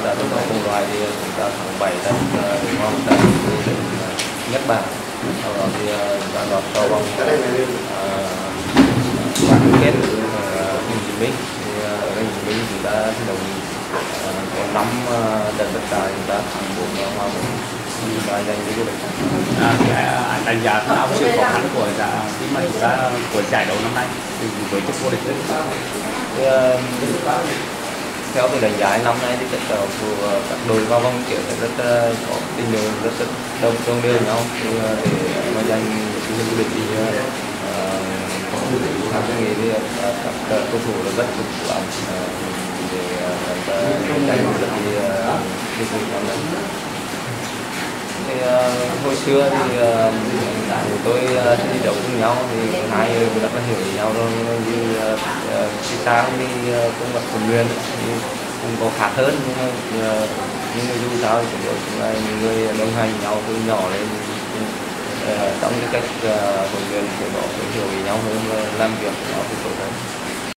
qua là lúc đó cùng loại thì tháng 7 đã được vòng tại Nhật Bản, sau đó thì đã lọt vào vòng bán kết Hồ Chí Minh. Ở Hồ Chí Minh chúng ta thi đấu có 5 trận bất tài, chúng ta thắng 4-1, chúng ta giành cái vô địch. Anh đánh giá cao sự khó khăn của team mà chúng ta của giải đấu năm nay với chức vô địch đấy. Theo tôi đánh giá năm nay thì trận đấu của các đội vào vòng kiểu rất có tình yêu, rất đồng tương đương nhau để mà giành vô địch thì các nghề thì các cầu thủ rất cực lắm để giành vô địch thì hồi xưa thì tôi thi đấu cùng nhau thì hai người cũng đã có hiểu nhau rồi, như khi sáng thì cũng gặp huấn luyện thì cũng có khác hơn, nhưng mà dù sao thì chúng là người đồng hành nhau từ nhỏ lên, trong cái cách huấn luyện của họ hiểu nhau hơn, làm việc nó cũng tốt hơn.